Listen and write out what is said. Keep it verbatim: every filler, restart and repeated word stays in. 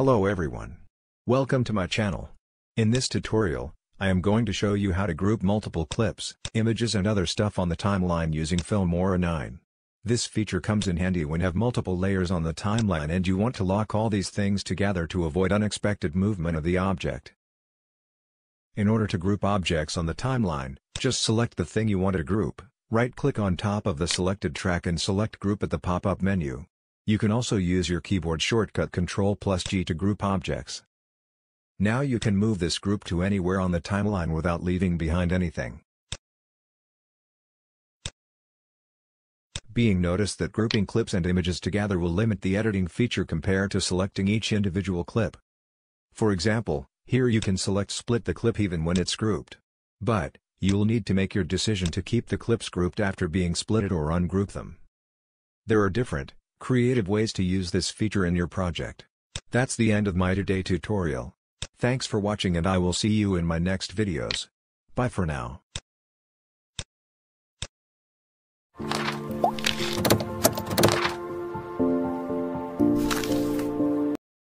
Hello everyone. Welcome to my channel. In this tutorial, I am going to show you how to group multiple clips, images and other stuff on the timeline using Filmora nine. This feature comes in handy when you have multiple layers on the timeline and you want to lock all these things together to avoid unexpected movement of the object. In order to group objects on the timeline, just select the thing you want to group, right-click on top of the selected track and select Group at the pop-up menu. You can also use your keyboard shortcut control plus G to group objects. Now you can move this group to anywhere on the timeline without leaving behind anything. Being noticed that grouping clips and images together will limit the editing feature compared to selecting each individual clip. For example, here you can select split the clip even when it's grouped. But, you'll need to make your decision to keep the clips grouped after being splitted or ungroup them. There are different, creative ways to use this feature in your project. That's the end of my today tutorial. Thanks for watching and I will see you in my next videos. Bye for now.